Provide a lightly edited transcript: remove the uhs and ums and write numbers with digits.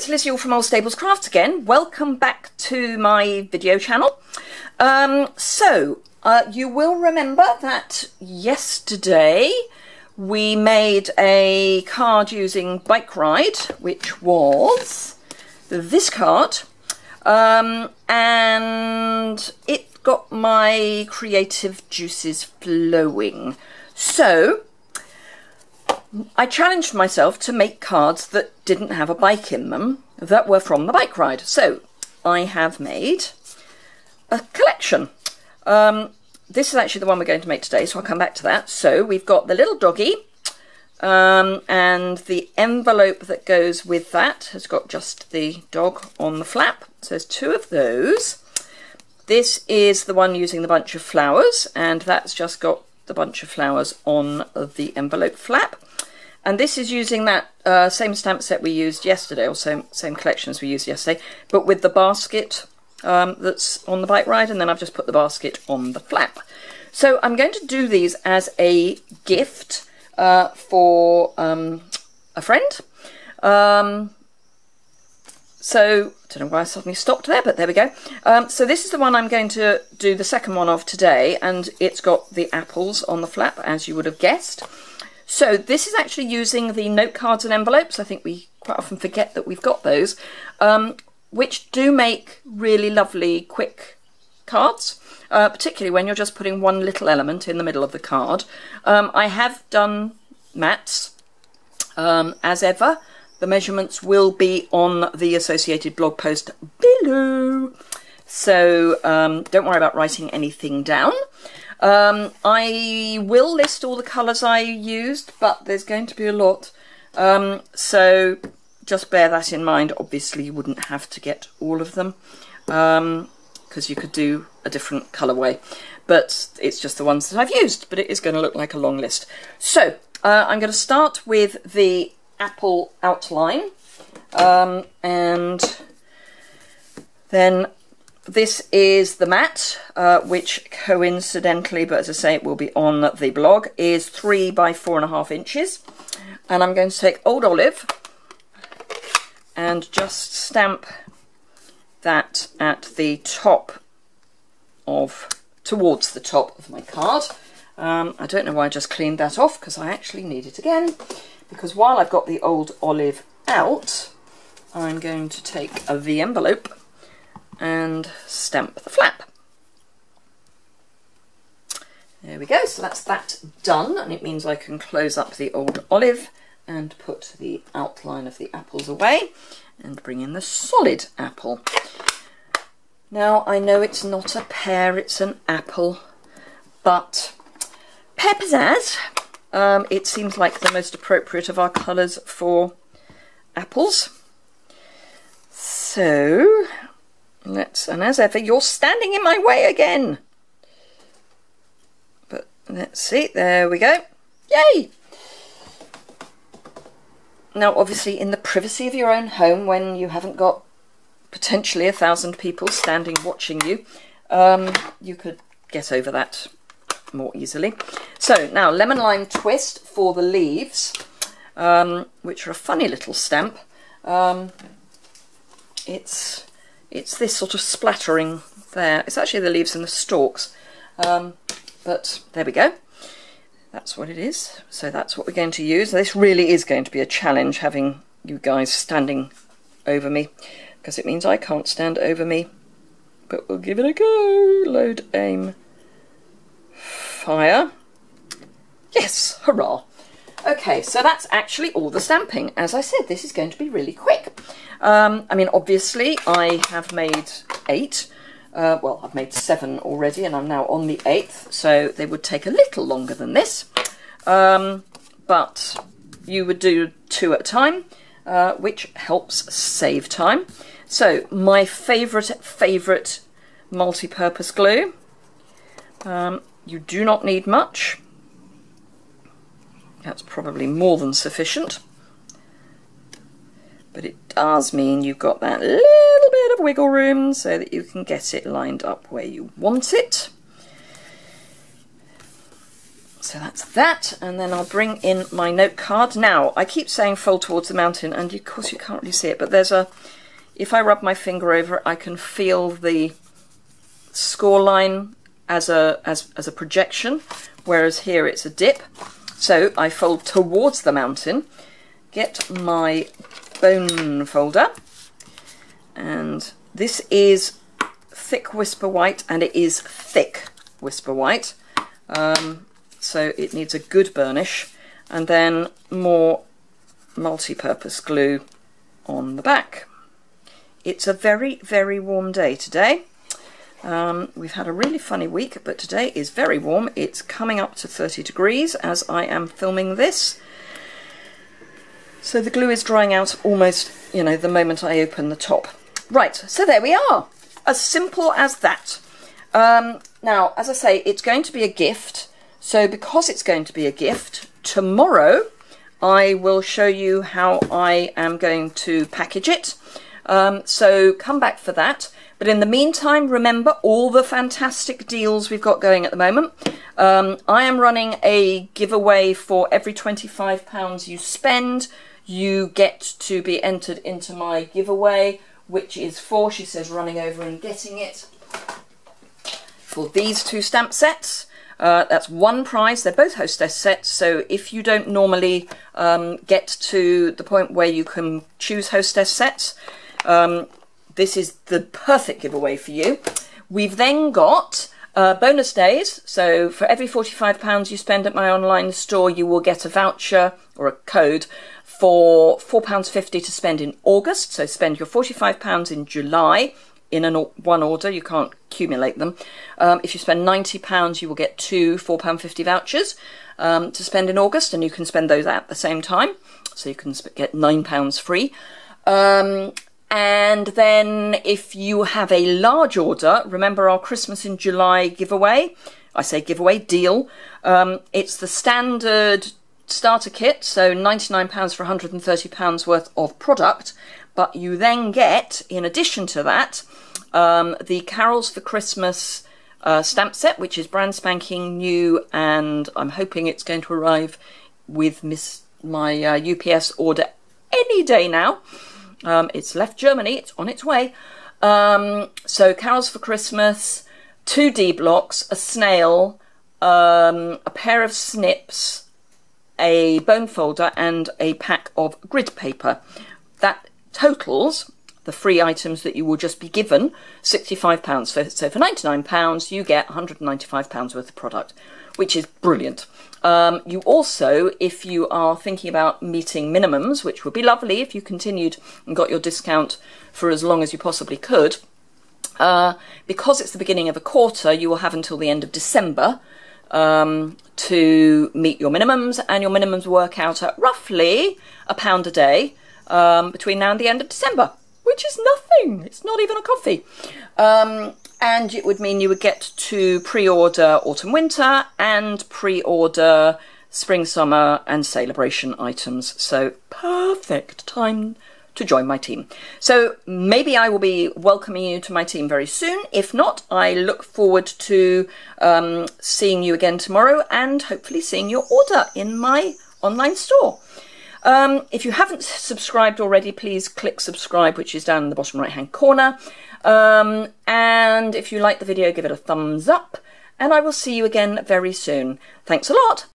it's Liz Yuille from Old Stables Crafts again. Welcome back to my video channel. You will remember that yesterday we made a card using Bike Ride, which was this card, and it got my creative juices flowing. So I challenged myself to make cards that didn't have a bike in them, that were from the bike ride. So I have made a collection. This is actually the one we're going to make today, so I'll come back to that. So we've got the little doggy, and the envelope that goes with that has got just the dog on the flap. So there's two of those. This is the one using the bunch of flowers, and that's just got the bunch of flowers on the envelope flap. And this is using that same stamp set we used yesterday, or same collections we used yesterday, but with the basket that's on the bike ride, and then I've just put the basket on the flap. So I'm going to do these as a gift for a friend. So I don't know why I suddenly stopped there, but there we go. So this is the one I'm going to do the second one of today, and it's got the apples on the flap, as you would have guessed. So this is actually using the note cards and envelopes. I think we quite often forget that we've got those, which do make really lovely quick cards, particularly when you're just putting one little element in the middle of the card. I have done mats, as ever. The measurements will be on the associated blog post below, so don't worry about writing anything down. I will list all the colours I used, but there's going to be a lot, so just bear that in mind. Obviously you wouldn't have to get all of them, because you could do a different colourway, but it's just the ones that I've used, but it is going to look like a long list. So I'm going to start with the apple outline, and then this is the mat, which coincidentally, but as I say, it will be on the blog, is 3 by 4.5 inches. And I'm going to take Old Olive and just stamp that at the top of, towards the top of my card. I don't know why I just cleaned that off, because I actually need it again. Because while I've got the Old Olive out, I'm going to take the envelope and stamp the flap. There we go, so that's that done, and it means I can close up the Old Olive and put the outline of the apples away and bring in the solid apple. Now, I know it's not a pear, it's an apple, but Pear Pizzazz, it seems like the most appropriate of our colours for apples. So let's, and as ever, you're standing in my way again. But let's see, there we go. Yay! Now, obviously, in the privacy of your own home, when you haven't got potentially 1,000 people standing watching you, you could get over that more easily. So now, Lemon Lime Twist for the leaves, which are a funny little stamp. It's this sort of splattering there. It's actually the leaves and the stalks, but there we go. That's what it is. So that's what we're going to use. This really is going to be a challenge, having you guys standing over me, because it means I can't stand over me. But we'll give it a go. Load, aim, fire. Yes, hurrah. Okay, so that's actually all the stamping. As I said, this is going to be really quick. I mean, obviously I have made 8. Well, I've made 7 already, and I'm now on the 8th, so they would take a little longer than this. But you would do 2 at a time, which helps save time. So my favourite multi-purpose glue. You do not need much. That's probably more than sufficient. But it does mean you've got that little bit of wiggle room so that you can get it lined up where you want it. So that's that, and then I'll bring in my note card. Now, I keep saying fold towards the mountain, and of course you can't really see it, but there's a, if I rub my finger over it, I can feel the score line as a projection, whereas here it's a dip. So I fold towards the mountain, get my bone folder, and this is thick Whisper White, and it is thick Whisper White. So it needs a good burnish, and then more multi-purpose glue on the back. It's a very, very warm day today. We've had a really funny week, but today is very warm. It's coming up to 30 degrees as I am filming this. So the glue is drying out almost, you know, the moment I open the top. Right, so there we are. As simple as that. Now, as I say, it's going to be a gift. So because it's going to be a gift, tomorrow I will show you how I am going to package it. So come back for that. But in the meantime, remember all the fantastic deals we've got going at the moment. I am running a giveaway for every £25 you spend. You get to be entered into my giveaway, which is for, she says, running over and getting it, for these two stamp sets. That's one prize. They're both hostess sets, so if you don't normally get to the point where you can choose hostess sets, this is the perfect giveaway for you. We've then got bonus days, so for every £45 you spend at my online store, you will get a voucher or a code for £4.50 to spend in August, so spend your £45 in July. In one order, you can't accumulate them. If you spend £90, you will get two £4.50 vouchers to spend in August, and you can spend those at the same time. So you can get £9 free. And then if you have a large order, remember our Christmas in July giveaway. I say giveaway, deal. It's the standard starter kit, so £99 for £130 worth of product. But you then get, in addition to that, the Carols for Christmas stamp set, which is brand spanking new, and I'm hoping it's going to arrive with my UPS order any day now. It's left Germany, it's on its way. So Carols for Christmas, 2 D blocks, a snail, a pair of snips, a bone folder, and a pack of grid paper. That totals the free items that you will just be given £65. So for £99 you get £195 worth of product, which is brilliant. You also, if you are thinking about meeting minimums, which would be lovely if you continued and got your discount for as long as you possibly could, because it's the beginning of a quarter, you will have until the end of December to meet your minimums, and your minimums work out at roughly £1 a day between now and the end of December, which is nothing. It's not even a coffee. And it would mean you would get to pre-order autumn winter and pre-order spring summer and celebration items. So perfect time to join my team. So maybe I will be welcoming you to my team very soon. If not, I look forward to seeing you again tomorrow, and hopefully seeing your order in my online store. If you haven't subscribed already, please click subscribe, which is down in the bottom right hand corner. And if you like the video, give it a thumbs up, and I will see you again very soon. Thanks a lot.